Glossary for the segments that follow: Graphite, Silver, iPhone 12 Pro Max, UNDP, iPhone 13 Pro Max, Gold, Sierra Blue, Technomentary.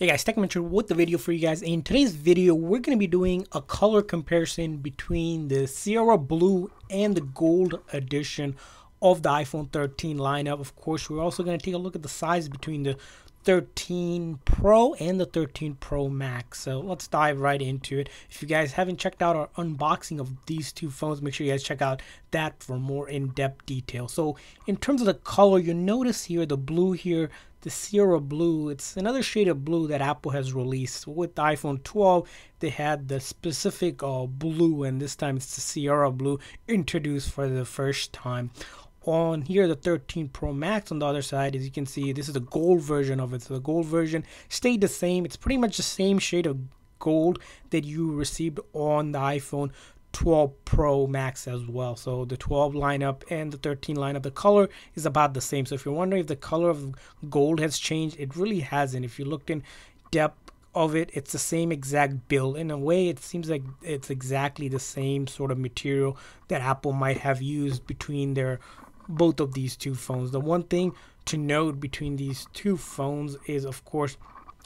Hey guys, Technomentary with the video for you guys. In today's video, we're going to be doing a color comparison between the Sierra Blue and the Gold edition of the iPhone 13 lineup. Of course, we're also going to take a look at the size between the 13 Pro and the 13 Pro Max. So let's dive right into it. If you guys haven't checked out our unboxing of these two phones, make sure you guys check out that for more in-depth detail. So in terms of the color, you notice here the blue here, the Sierra Blue, it's another shade of blue that Apple has released. With the iPhone 12, they had the specific blue, and this time it's the Sierra Blue introduced for the first time. On here, the 13 Pro Max on the other side, as you can see, this is the gold version of it. So the gold version stayed the same. It's pretty much the same shade of gold that you received on the iPhone 12 Pro Max as well. So the 12 lineup and the 13 lineup, the color is about the same. So if you're wondering if the color of gold has changed, it really hasn't. If you looked in depth of it, it's the same exact build. In a way, it seems like it's exactly the same sort of material that Apple might have used between their both of these two phones. The one thing to note between these two phones is, of course,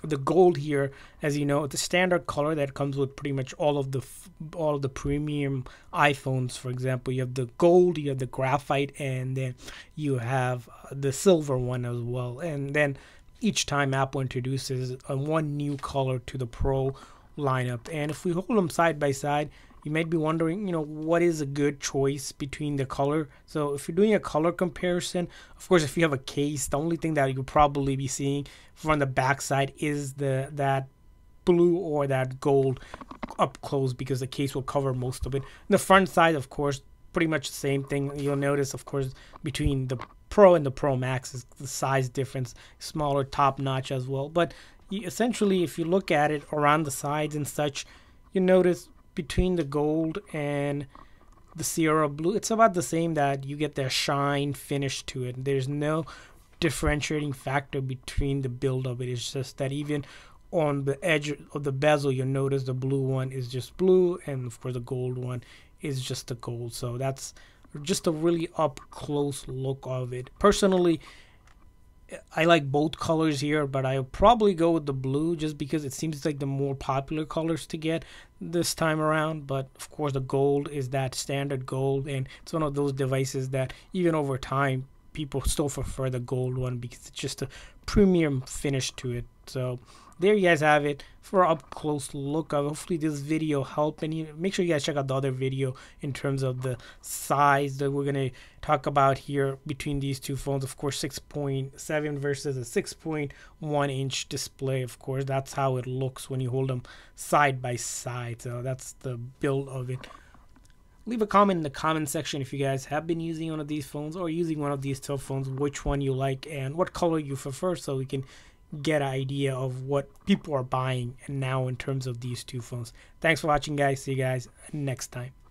the gold here, as you know, the standard color that comes with pretty much all of the premium iPhones. For example, you have the gold, you have the graphite, and then you have the silver one as well. And then each time Apple introduces one new color to the Pro lineup. And if we hold them side by side, you might be wondering, you know, what is a good choice between the color. So if you're doing a color comparison, of course, if you have a case, the only thing that you'll probably be seeing from the back side is that blue or that gold up close, because the case will cover most of it. The front side, of course, pretty much the same thing. You'll notice, of course, between the Pro and the Pro Max is the size difference, smaller top notch as well. But essentially, if you look at it around the sides and such, you notice between the gold and the Sierra Blue, it's about the same, that you get that shine finish to it. There's no differentiating factor between the build of it. It's just that even on the edge of the bezel, you'll notice the blue one is just blue, and of course the gold one is just the gold. So that's just a really up close look of it. Personally, I like both colors here, but I'll probably go with the blue just because it seems like the more popular colors to get this time around. But of course, the gold is that standard gold, and it's one of those devices that even over time, people still prefer the gold one because it's just a premium finish to it. So there you guys have it for an up close look. Hopefully this video helped, and make sure you guys check out the other video in terms of the size that we're going to talk about here between these two phones. Of course, 6.7 versus a 6.1 inch display. Of course, that's how it looks when you hold them side by side. So that's the build of it. Leave a comment in the comment section if you guys have been using one of these phones or using one of these two phones, which one you like and what color you prefer, so we can get an idea of what people are buying now in terms of these two phones. Thanks for watching, guys. See you guys next time.